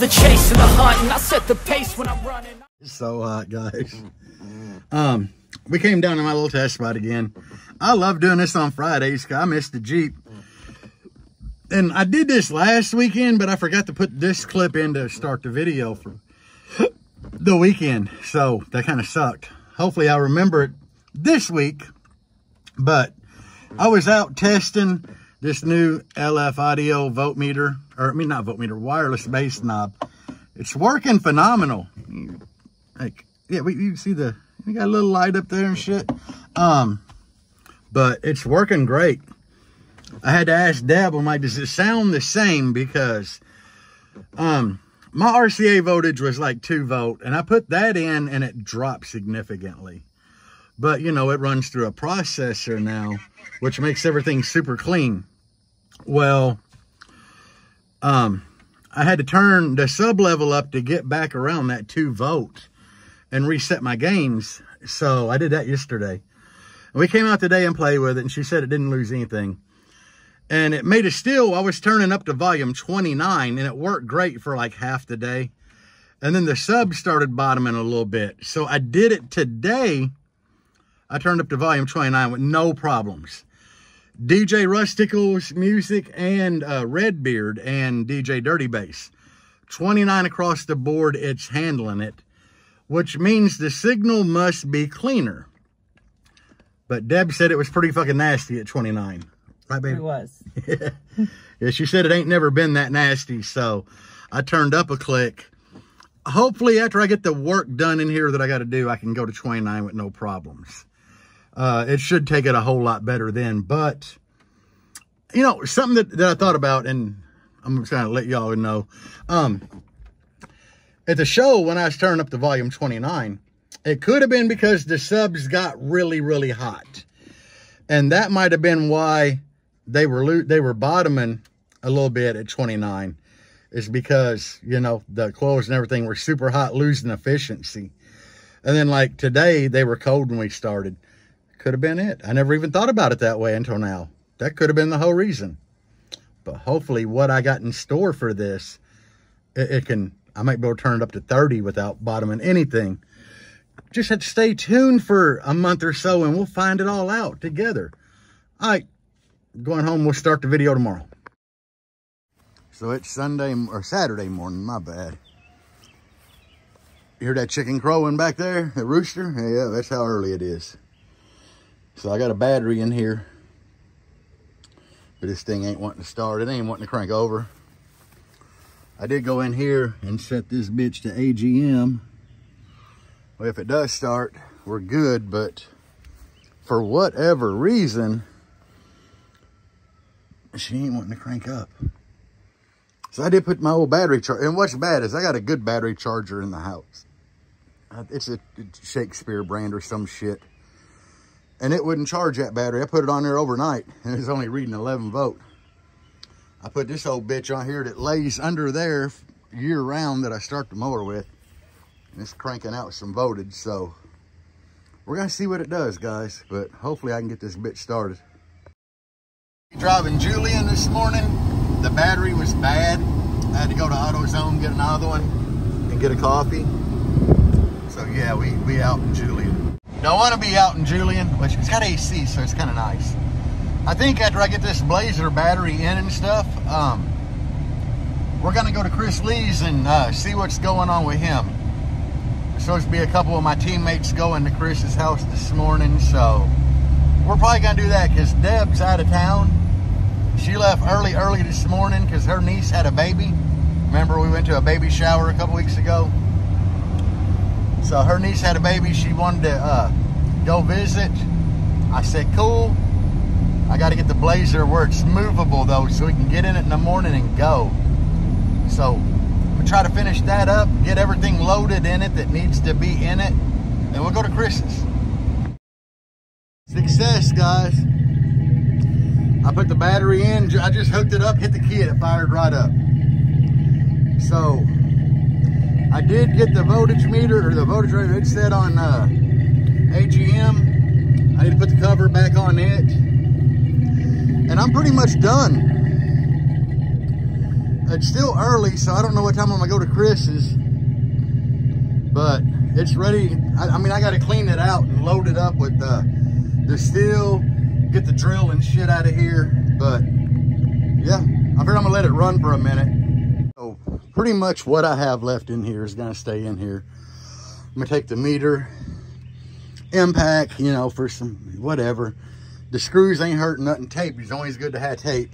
the chase and the hunt, and I set the pace when I'm running. It's so hot, guys. We came down to my little test spot again. I love doing this on Fridays because I missed the Jeep. And I did this last weekend, but I forgot to put this clip in to start the video for the weekend. So that kind of sucked. Hopefully I'll remember it this week. But I was out testing this new LF Audio voltmeter, or I mean not voltmeter, wireless bass knob. It's working phenomenal. Like, yeah, you see the, you got a little light up there and shit. But it's working great. I had to ask Deb, I'm like, does it sound the same? Because my RCA voltage was like 2 volt, and I put that in and it dropped significantly. But, you know, it runs through a processor now, which makes everything super clean. Well, I had to turn the sub-level up to get back around that 2 volt and reset my gains. So I did that yesterday. We came out today and played with it, and she said it didn't lose anything. And it made a still. I was turning up to volume 29, and it worked great for like half the day. And then the sub started bottoming a little bit. So I did it today. I turned up to volume 29 with no problems. DJ Rusticles music and Redbeard and DJ Dirty Bass. 29 across the board, it's handling it, which means the signal must be cleaner. But Deb said it was pretty fucking nasty at 29. Right, baby? It was. Yeah, she said it ain't never been that nasty, so I turned up a click. Hopefully, after I get the work done in here that I got to do, I can go to 29 with no problems. It should take it a whole lot better then, but, you know, something that I thought about, and I'm just trying to let y'all know, at the show, when I was turning up the volume 29, it could have been because the subs got really, really hot, and that might have been why they were bottoming a little bit at 29, is because, you know, the coils and everything were super hot, losing efficiency. And then like today, they were cold when we started. Could have been it. I never even thought about it that way until now. That could have been the whole reason. But hopefully what I got in store for this, it can, I might be able to turn it up to 30 without bottoming anything. Just have to stay tuned for a month or so, and we'll find it all out together. All right, going home, we'll start the video tomorrow. So it's Sunday, or Saturday morning, my bad. You hear that chicken crowing back there, the rooster? Yeah, that's how early it is. So I got a battery in here, but this thing ain't wanting to start. It ain't wanting to crank over. I did go in here and set this bitch to AGM. Well, if it does start, we're good, but for whatever reason, she ain't wanting to crank up. So I did put my old battery charger, and what's bad is I got a good battery charger in the house. It's a Shakespeare brand or some shit, and it wouldn't charge that battery. I put it on there overnight, and it's only reading 11 volt. I put this old bitch on here that lays under there year round that I start the mower with. And it's cranking out some voltage, so we're gonna see what it does, guys, but hopefully I can get this bitch started. Driving Julian this morning, the battery was bad. I had to go to AutoZone, get another one, and get a coffee. So yeah, we out in Julian. Don't want to be out in Julian, which it's got AC, so it's kind of nice. I think after I get this Blazer battery in and stuff, we're gonna go to Chris Lee's and see what's going on with him. Supposed to be a couple of my teammates going to Chris's house this morning, so we're probably gonna do that because Deb's out of town. She left early this morning because her niece had a baby. Remember, we went to a baby shower a couple weeks ago. So her niece had a baby. She wanted to go visit. I said cool. I got to get the Blazer where it's movable though, so we can get in it in the morning and go. So try to finish that up, get everything loaded in it that needs to be in it, and we'll go to Chris's. Success, guys. I put the battery in, I just hooked it up, hit the key, and it fired right up. So I did get the voltage meter, or the voltage rater, it's set on AGM. I need to put the cover back on it, and I'm pretty much done. It's still early, so I don't know what time I'm gonna go to Chris's, but it's ready. I mean, I gotta clean it out and load it up with the steel, get the drill and shit out of here. But yeah, I figured I'm gonna let it run for a minute. So pretty much what I have left in here is gonna stay in here. I'm gonna take the meter, impact, you know, for some whatever. The screws ain't hurting nothing. Tape is always good to have tape.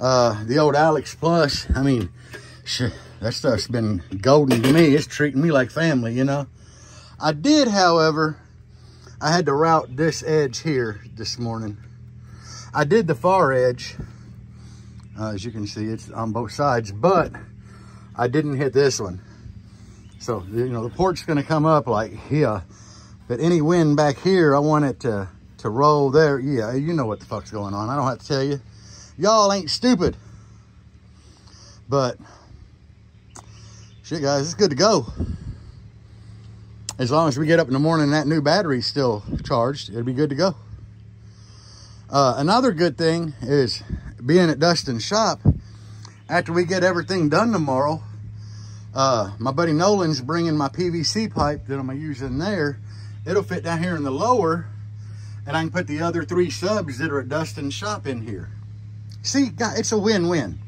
The old Alex Plus, I mean, shit, that stuff's been golden to me. It's treating me like family, you know. I did, however, I had to route this edge here this morning. I did the far edge. As you can see, it's on both sides, but I didn't hit this one. So, you know, the port's gonna come up like here, but any wind back here, I want it to roll there. Yeah, you know what the fuck's going on. I don't have to tell you. Y'all ain't stupid. But shit, guys, it's good to go. As long as we get up in the morning and that new battery's still charged, it'll be good to go. Another good thing is being at Dustin's shop. After we get everything done tomorrow, my buddy Nolan's bringing my PVC pipe that I'm gonna use in there. It'll fit down here in the lower, and I can put the other three subs that are at Dustin's shop in here. See, God, it's a win-win.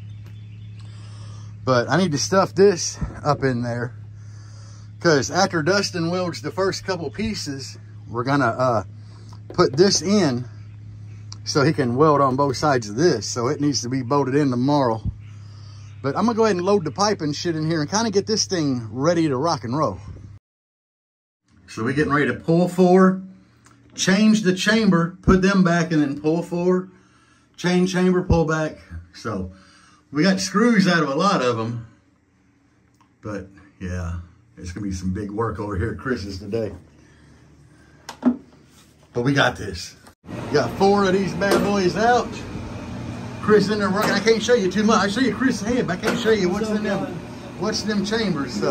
But I need to stuff this up in there, because after Dustin welds the first couple pieces, we're gonna put this in so he can weld on both sides of this. So it needs to be bolted in tomorrow. But I'm gonna go ahead and load the pipe and shit in here and kind of get this thing ready to rock and roll. So we're getting ready to pull four, change the chamber, put them back, and then pull four. Chain chamber, pull back. So we got screws out of a lot of them, but yeah, it's gonna be some big work over here at Chris's today, but we got this. We got four of these bad boys out. Chris in there working. I can't show you too much. I show you Chris's head, but I can't show you what's in them, what's in them chambers. So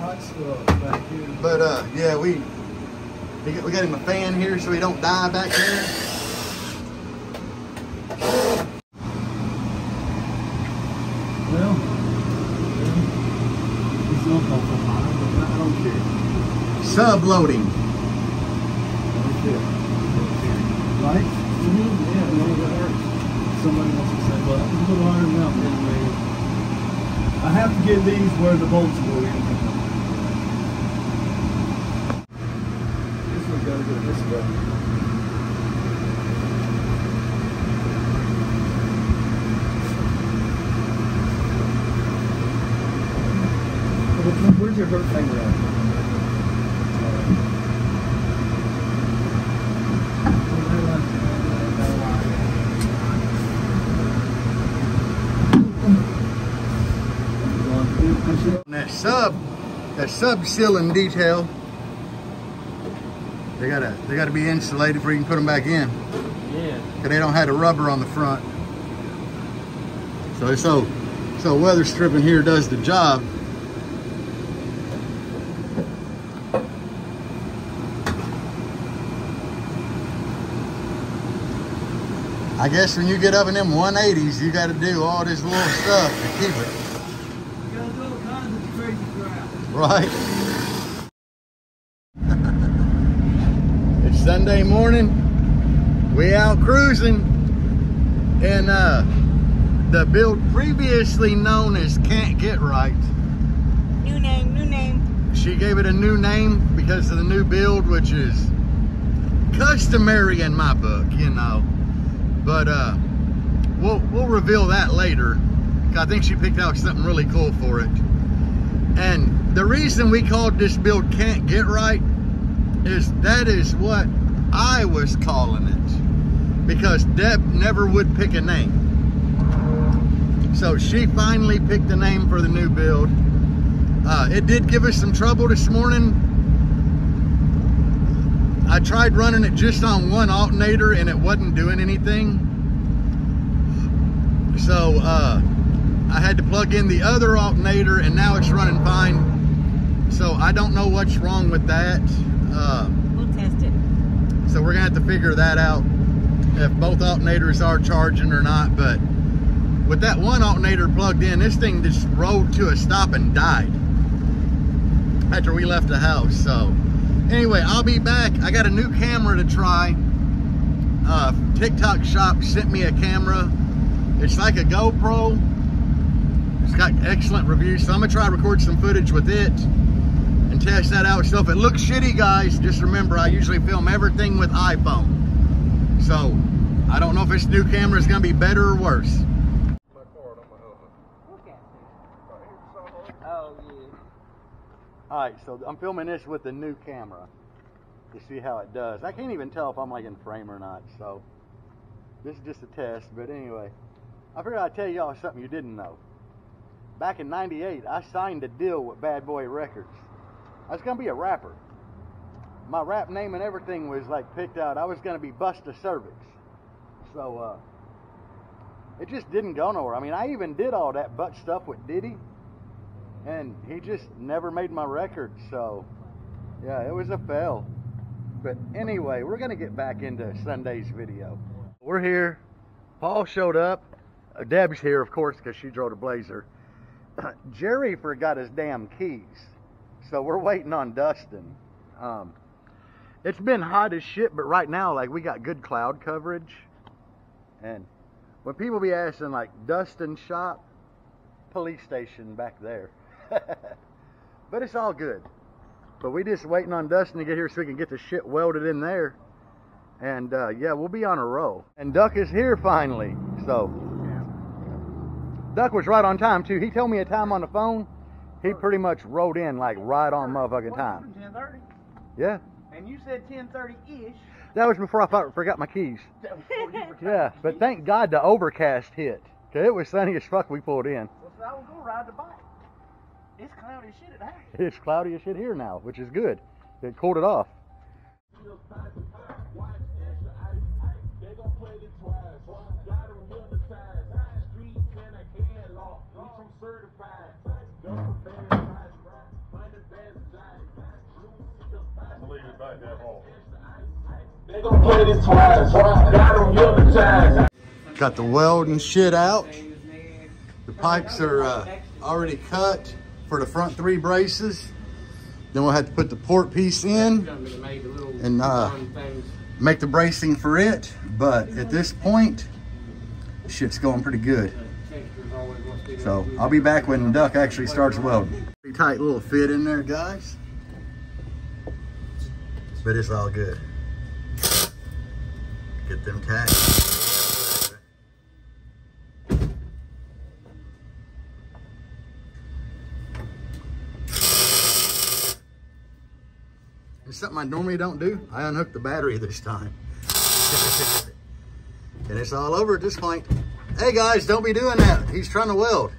but yeah, we got him a fan here so he don't die back there. Subloading. Right? Yeah, somebody else will say, but I'm a little iron out anyway. I have to get these where the bolts go in. This one's got to go this way. Where's your hurt finger at? That sub ceiling detail, they gotta be insulated before you can put them back in. Yeah. Cause they don't have the rubber on the front. So weather stripping here does the job. I guess when you get up in them 180s, you gotta do all this little stuff to keep it. Right. It's Sunday morning. We out cruising in the build previously known as Can't Get Right. New name, new name. She gave it a new name because of the new build, which is customary in my book, you know. But we'll reveal that later. I think she picked out something really cool for it. And the reason we called this build Can't Get Right is that is what I was calling it, because Deb never would pick a name. So she finally picked a name for the new build. It did give us some trouble this morning. I tried running it just on one alternator and it wasn't doing anything. So I had to plug in the other alternator and now it's running fine. So I don't know what's wrong with that. We'll test it. So we're gonna have to figure that out, if both alternators are charging or not. But with that one alternator plugged in, this thing just rolled to a stop and died after we left the house. So anyway, I'll be back. I got a new camera to try. TikTok shop sent me a camera. It's like a GoPro. It's got excellent reviews, so I'm gonna try to record some footage with it and test that out. So if it looks shitty, guys, just remember I usually film everything with iPhone. So I don't know if this new camera is gonna be better or worse. All right, so I'm filming this with the new camera to see how it does. I can't even tell if I'm like in frame or not, so this is just a test. But anyway, I figured I'd tell y'all something you didn't know. Back in '98, I signed a deal with Bad Boy Records. I was gonna be a rapper. My rap name and everything was like picked out. I was gonna be Busta Cervix. So it just didn't go nowhere. I mean, I even did all that butt stuff with Diddy, and he just never made my record. So yeah, it was a fail. But anyway, we're gonna get back into Sunday's video. We're here, Paul showed up, Deb's here of course because she drove the Blazer. Jerry forgot his damn keys, so we're waiting on Dustin. It's been hot as shit, but right now like we got good cloud coverage. And when people be asking like Dustin shop, police station back there. But it's all good. But we just waiting on Dustin to get here so we can get the shit welded in there. And yeah, we'll be on a roll. And Duck is here finally. So yeah. Duck was right on time too. He told me a time on the phone. He pretty much rode in like right on motherfucking time. 10:30. Yeah. And you said 10:30-ish. That was before I forgot my keys. That was before you forgot. Yeah, but thank God the overcast hit. 'Cause it was sunny as fuck we pulled in. I will go ride the bike. It's cloudy as shit at night. It's cloudy as shit here now, which is good. It cooled it off. Got the weld and shit out. The pipes are already cut for the front three braces. Then we'll have to put the port piece in and make the bracing for it. But at this point, shit's going pretty good. So I'll be back when Duck actually starts welding. Pretty tight little fit in there, guys. But it's all good. Get them tacked. Something I normally don't do, I unhook the battery this time. And it's all over at this point. Hey guys, don't be doing that. He's trying to weld.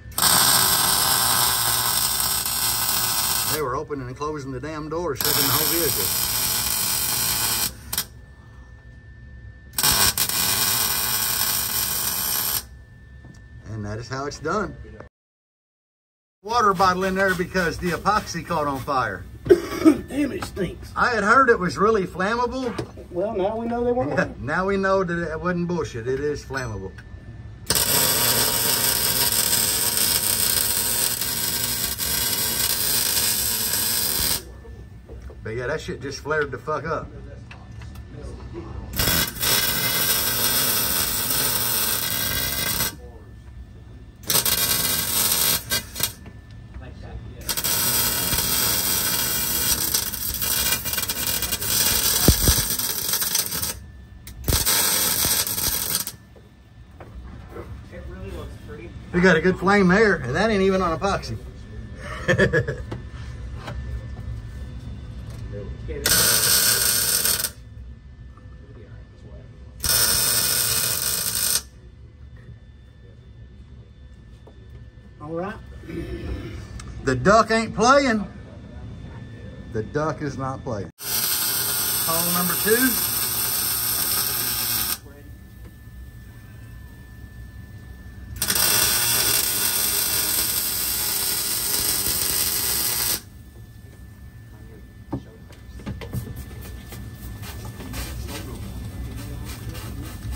They were opening and closing the damn door, shutting the whole vehicle. And that is how it's done. Water bottle in there because the epoxy caught on fire. Damn, it stinks. I had heard it was really flammable. Well, now we know they weren't. Yeah, now we know that it wasn't bullshit. It is flammable. But yeah, that shit just flared the fuck up. We got a good flame there, and that ain't even on epoxy. All right. The duck ain't playing. The duck is not playing. Hole number two.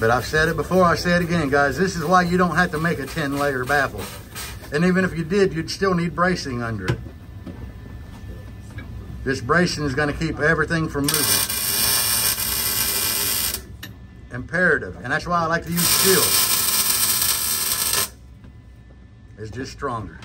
But I've said it before, I say it again, guys. This is why you don't have to make a 10-layer baffle. And even if you did, you'd still need bracing under it. This bracing is going to keep everything from moving. Imperative. And that's why I like to use steel. It's just stronger.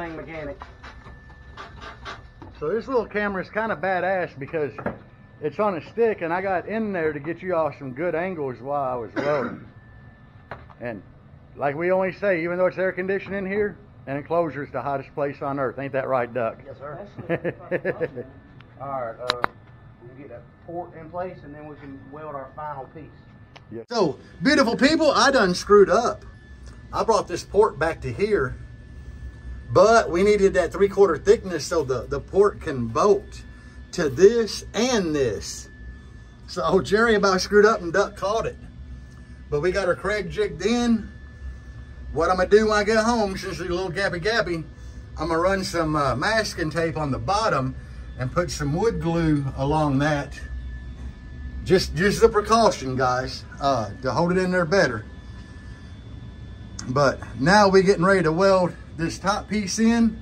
Mechanic. So this little camera is kind of badass because it's on a stick, and I got in there to get you all some good angles while I was welding. And like we always say, even though it's air conditioned in here, an enclosure is the hottest place on earth. Ain't that right, Duck? Yes, sir. All right, we'll get that port in place, and then we can weld our final piece. Yes. So beautiful people, I done screwed up. I brought this port back to here. But we needed that 3/4 thickness so the port can bolt to this and this. So Jerry about screwed up and Duck caught it. But we got her Craig jigged in. What I'm going to do when I get home, since she's a little gappy, I'm going to run some masking tape on the bottom and put some wood glue along that. Just a precaution, guys, to hold it in there better. But now we're getting ready to weld this top piece in.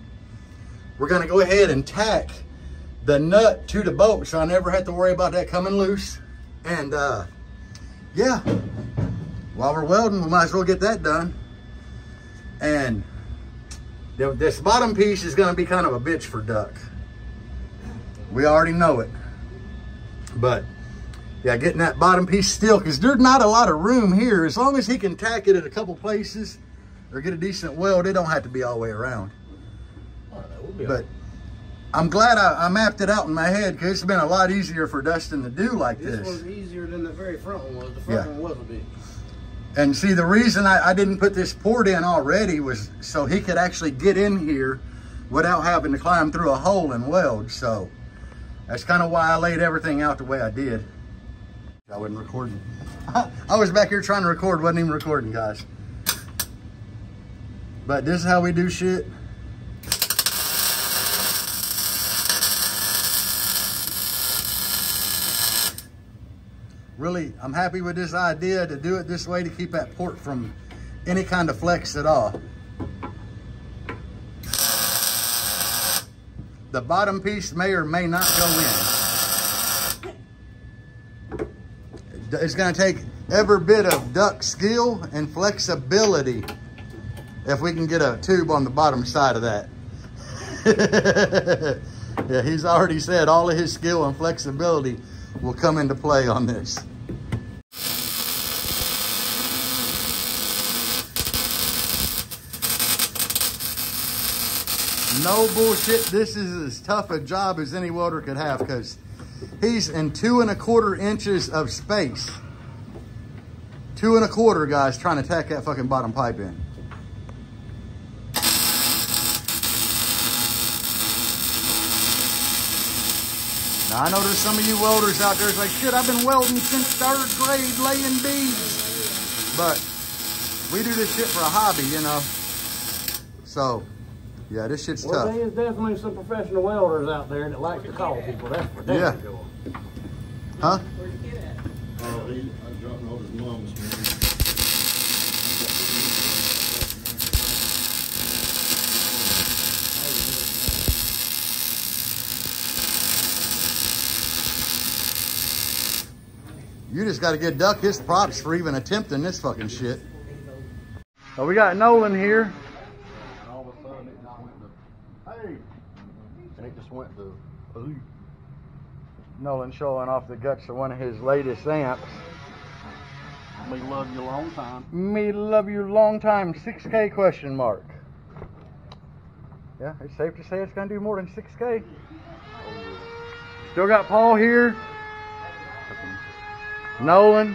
We're going to go ahead and tack the nut to the bolt so I never have to worry about that coming loose. And yeah, while we're welding, we might as well get that done. And this bottom piece is going to be kind of a bitch for Duck. We already know it. But yeah, getting that bottom piece still, because there's not a lot of room here. As long as he can tack it at a couple places or get a decent weld, it don't have to be all the way around. Oh, but I'm glad I mapped it out in my head, because it's been a lot easier for Dustin to do like this. This one's easier than the very front one was. The front one was a bit. And see, the reason I didn't put this port in already was so he could actually get in here without having to climb through a hole and weld. So that's kind of why I laid everything out the way I did. I wasn't recording. I was back here trying to record, wasn't even recording, guys. But this is how we do shit. Really, I'm happy with this idea to do it this way to keep that port from any kind of flex at all. The bottom piece may or may not go in. It's gonna take every bit of Duck skill and flexibility if we can get a tube on the bottom side of that. Yeah, he's already said all of his skill and flexibility will come into play on this. No bullshit, this is as tough a job as any welder could have, because he's in 2¼ inches of space. 2¼ guys, trying to tack that fucking bottom pipe in. Now, I know there's some of you welders out there, it's like, shit, I've been welding since 3rd grade, laying beads. But we do this shit for a hobby, you know. So, yeah, this shit's tough. Well, there's definitely some professional welders out there that like to call people. That's what they're doing. Huh? Where'd you get at? I dropped off his mom this morning. You just got to give Duck his props for even attempting this fucking shit. So we got Nolan here. And all of a sudden it just went to, hey! And it just went to, ooh. Nolan showing off the guts of one of his latest amps. Me love you long time. Me love you long time, 6K question mark. Yeah, it's safe to say it's going to do more than 6K. Still got Paul here. Nolan.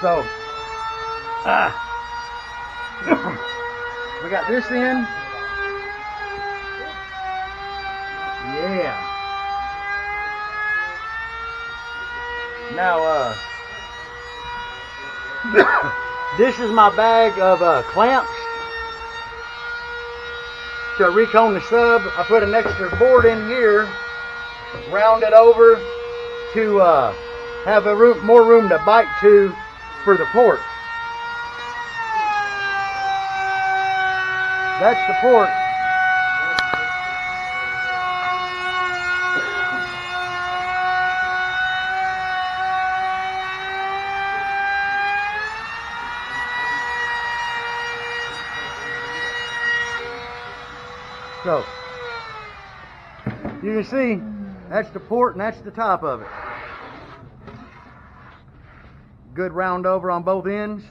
So, we got this in. Yeah. Now, this is my bag of clamps to recone the sub. I put an extra board in here, round it over to have a room, more room to bite to for the port. That's the port. So, you can see, that's the port and that's the top of it. Good round over on both ends.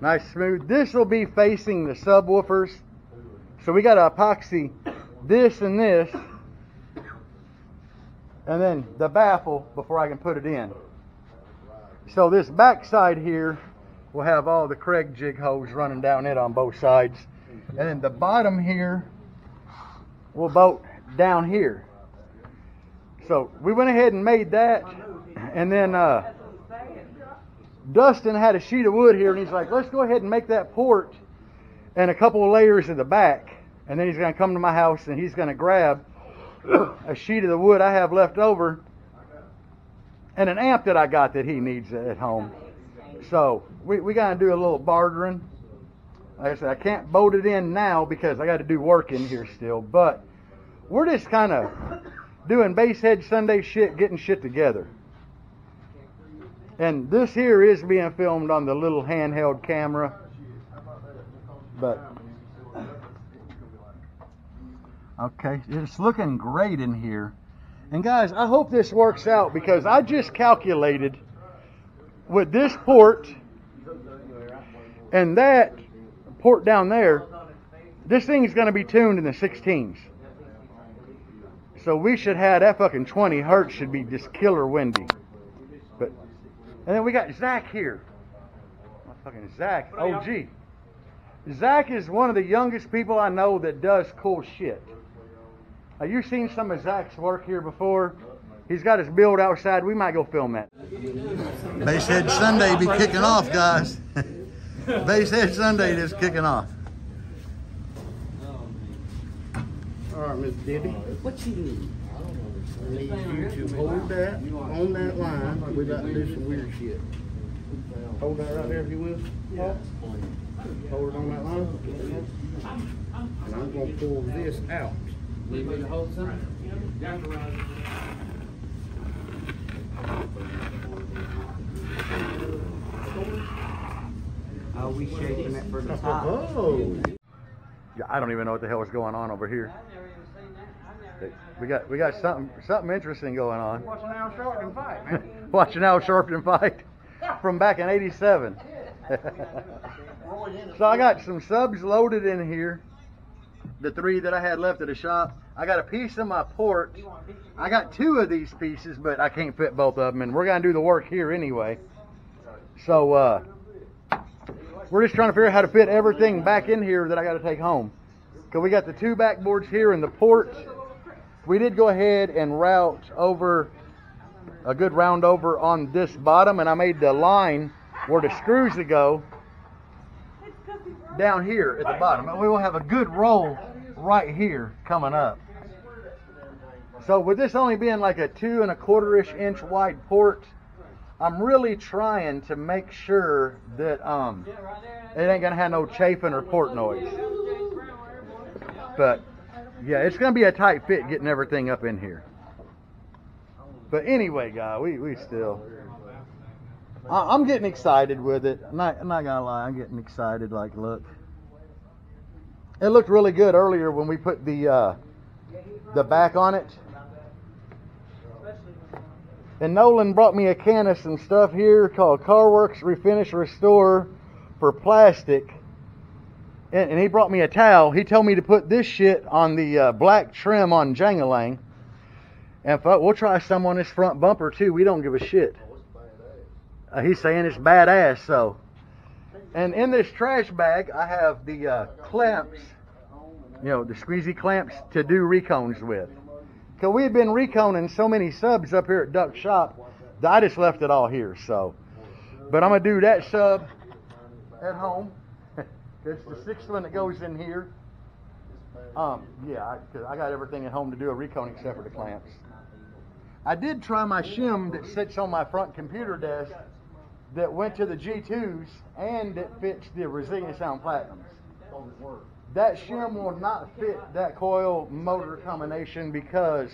Nice smooth. This will be facing the subwoofers. So we got to epoxy this and this. And then the baffle before I can put it in. So this back side here will have all the Craig jig hose running down it on both sides. And then the bottom here will bolt down here. So we went ahead and made that. And then Dustin had a sheet of wood here, and he's like, let's go ahead and make that port and a couple of layers in the back. And then he's going to come to my house, and he's going to grab a sheet of the wood I have left over and an amp that I got that he needs at home. So we got to do a little bartering. Like I said, I can't bolt it in now because I got to do work in here still. But we're just kind of doing Basehead Sunday shit, getting shit together. And this here is being filmed on the little handheld camera. But okay, it's looking great in here. And guys, I hope this works out because I just calculated with this port and that port down there, this thing's going to be tuned in the 16s. So we should have that fucking 20 hertz should be just killer windy. But and then we got Zach here. Motherfucking Zach, OG. Zach is one of the youngest people I know that does cool shit. Now, you've seen some of Zach's work here before. He's got his build outside. We might go film that. Basehead Sunday be kicking off, guys. Basehead Sunday is kicking off. All right, Miss Debbie. What you need? I need you to hold that on that line. We got to do some weird shit. Hold that right there if you will. Yeah. Hold it on that line. And I'm going to pull this out. Leave me to hold something? Are we shaking it for the top? Oh. Yeah, I don't even know what the hell is going on over here. We got something interesting going on. Watching Al Sharpton fight, man. Watching Al Sharpton fight from back in '87. So I got some subs loaded in here. The three that I had left at the shop. I got a piece of my port. I got two of these pieces, but I can't fit both of them, and we're gonna do the work here anyway. So we're just trying to figure out how to fit everything back in here that I got to take home. Cause we got the two backboards here and the port. We did go ahead and route over a good round over on this bottom, and I made the line where the screws to go down here at the bottom. And we will have a good roll right here coming up. So with this only being like a 2¼ inch wide port, I'm really trying to make sure that it ain't gonna have no chafing or port noise. But yeah, it's going to be a tight fit getting everything up in here. But anyway, guys, we still... I'm getting excited with it. I'm not going to lie. I'm getting excited. Like, look. It looked really good earlier when we put the back on it. And Nolan brought me a can of some stuff here called CarWorks Refinish Restore for plastic. And he brought me a towel. He told me to put this shit on the black trim on Jangalang. And we'll try some on this front bumper too. We don't give a shit. He's saying it's badass, so. And in this trash bag, I have the clamps, you know, the squeezy clamps to do recones with. Because we've been reconing so many subs up here at Duck Shop, that I just left it all here, so. But I'm going to do that sub at home. That's the 6th one that goes in here. Yeah, because I got everything at home to do a recone except for the clamps. I did try my shim that sits on my front computer desk that went to the G2s and it fits the Resilient Sound Platinums. That shim will not fit that coil motor combination because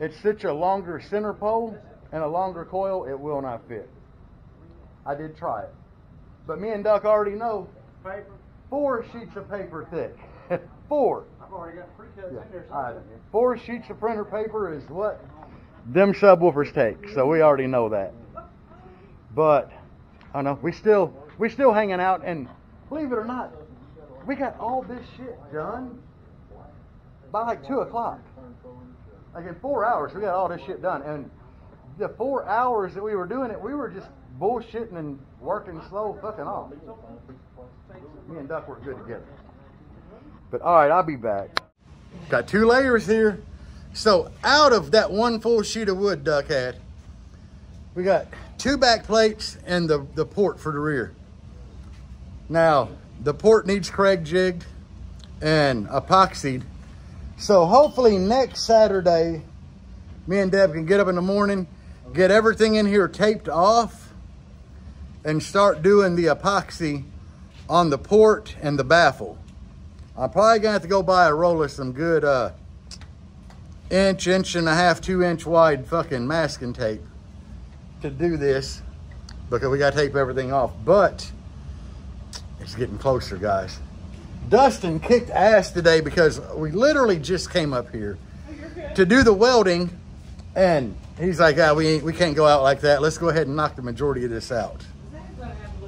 it's such a longer center pole and a longer coil, it will not fit. I did try it. But me and Duck already know 4 sheets of paper thick. 4. I've already got pre-cuts in there. 4 sheets of printer paper is what them subwoofers take, so we already know that. But I know we still hanging out, and believe it or not, we got all this shit done by like 2 o'clock. Like in 4 hours, we got all this shit done, and the 4 hours that we were doing it, we were just bullshitting and working slow, fucking off. Me and Duck were good together. But all right, I'll be back. Got 2 layers here. So out of that one full sheet of wood Duck had, we got 2 back plates and the port for the rear. Now, the port needs Craig jigged and epoxied. So hopefully next Saturday, me and Deb can get up in the morning, get everything in here taped off, and start doing the epoxy on the port and the baffle. I'm probably gonna have to go buy a roll of some good, inch and a half, 2 inch wide fucking masking tape to do this, because we gotta tape everything off. But it's getting closer, guys. Dustin kicked ass today because we literally just came up here to do the welding, and he's like, ah, we can't go out like that. Let's go ahead and knock the majority of this out.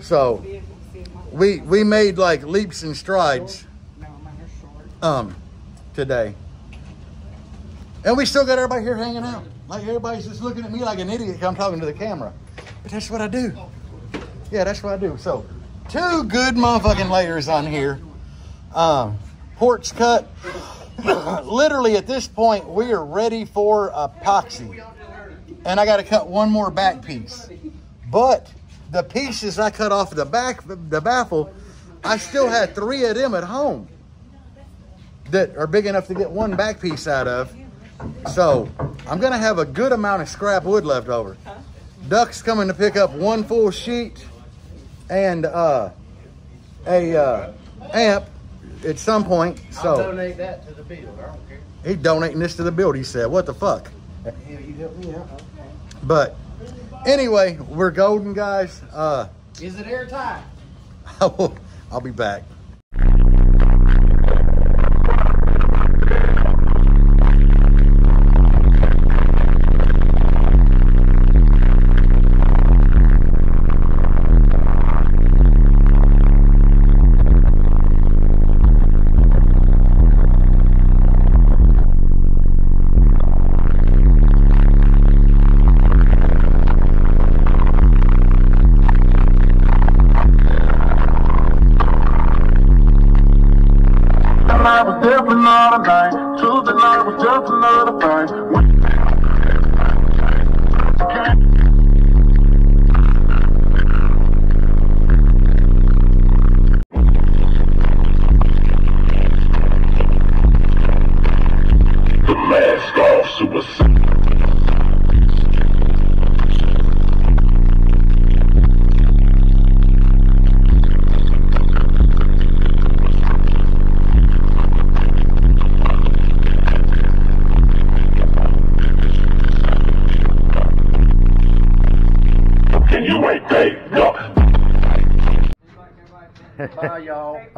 So we made like leaps and strides today. And we still got everybody here hanging out. Like, everybody's just looking at me like an idiot because I'm talking to the camera. But that's what I do. Yeah, that's what I do. So, 2 good motherfucking layers on here. Ports cut. Literally, at this point, we are ready for epoxy. And I got to cut 1 more back piece. But the pieces I cut off the baffle, I still had 3 of them at home that are big enough to get 1 back piece out of. So I'm gonna have a good amount of scrap wood left over. Duck's coming to pick up 1 full sheet and amp at some point. So I'll donate that to the build. I don't care. He's donating this to the build. He said, "What the fuck?" Yeah, you helped me out. But anyway, we're golden, guys. Is it airtight? I'll be back.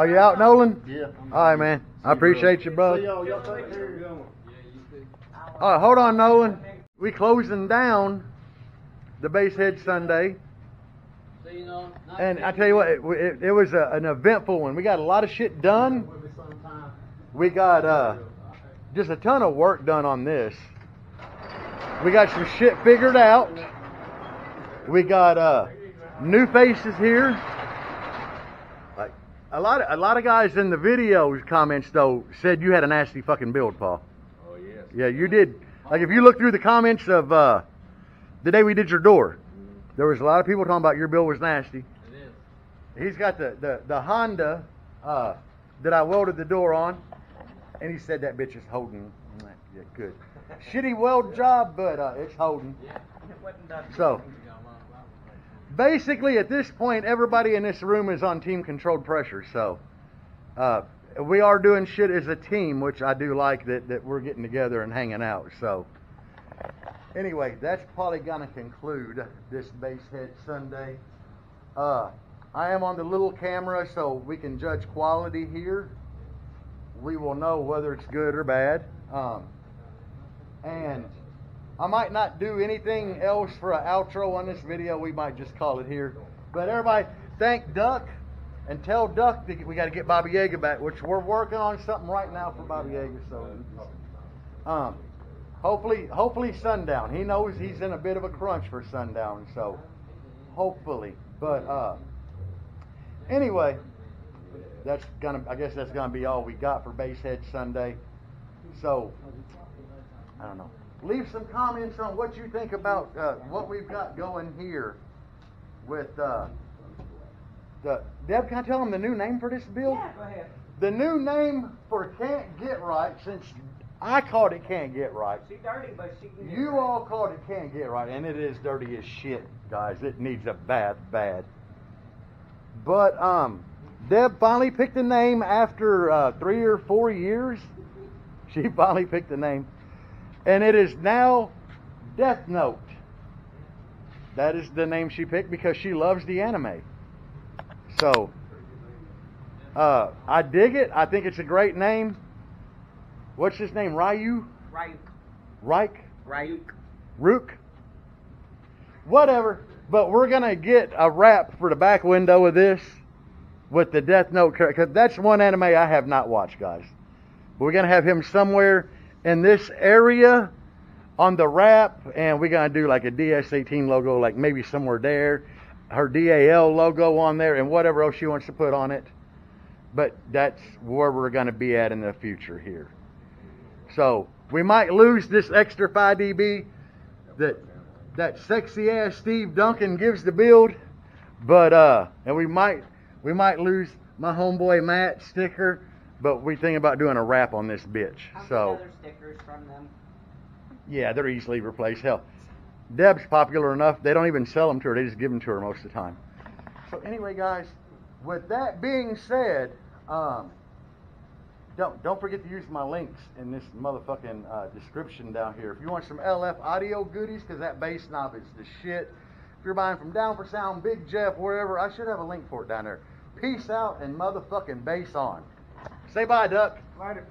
Are you out, Nolan? Yeah. All right, man. I appreciate you, brother. Y'all take care of going. All right, hold on, Nolan. We closing down the Basshead Sunday. And I tell you what, it was an eventful one. We got a lot of shit done. We got just a ton of work done on this. We got some shit figured out. We got new faces here. Like a lot of guys in the videos comments though said you had a nasty fucking build, Paul. Oh yes. Yeah, you did. Like if you look through the comments of the day we did your door, there was a lot of people talking about your build was nasty. It is. He's got the Honda that I welded the door on, and he said that bitch is holding. Yeah, good. Shitty weld job, but it's holding. Yeah. So basically, at this point, everybody in this room is on team controlled pressure. So we are doing shit as a team, which I do like that we're getting together and hanging out. So anyway, that's probably gonna conclude this Basshead Sunday. I am on the little camera, so we can judge quality here. We will know whether it's good or bad. And I might not do anything else for an outro on this video. We might just call it here. But everybody, thank Duck, and tell Duck that we got to get Bobby Yaga back, which we're working on something right now for Bobby Yaga. So hopefully sundown. He knows he's in a bit of a crunch for sundown, so hopefully. But anyway, I guess that's gonna be all we got for Basshead Sunday. So I don't know. Leave some comments on what you think about what we've got going here with the Deb. Can I tell them the new name for this build? Yeah, go ahead. The new name for Can't Get Right, since I called it Can't Get Right. She's dirty, but she can get right. You all called it Can't Get Right, and it is dirty as shit, guys. It needs a bath, bad. But Deb finally picked a name after 3 or 4 years. She finally picked the name. And it is now Death Note. That is the name she picked because she loves the anime. So, I dig it. I think it's a great name. What's his name? Ryu? Ryuk. Ryuk? Ryuk. Ryuk? Whatever. But we're going to get a wrap for the back window of this with the Death Note character. Because that's one anime I have not watched, guys. We're going to have him somewhere in this area on the wrap, and we're going to do like a DS18 logo, like maybe somewhere there, her DAL logo on there, and whatever else she wants to put on it. But that's where we're going to be at in the future here. So we might lose this extra 5 dB that sexy ass Steve Duncan gives the build, but and we might lose my homeboy Matt sticker. But we think about doing a wrap on this bitch. So other stickers from them. Yeah, they're easily replaced. Hell, Deb's popular enough, they don't even sell them to her. They just give them to her most of the time. So anyway, guys, with that being said, don't forget to use my links in this motherfucking description down here. If you want some LF audio goodies, because that bass knob is the shit. If you're buying from Down for Sound, Big Jeff, wherever, I should have a link for it down there. Peace out and motherfucking bass on. Say bye, Duck. Later.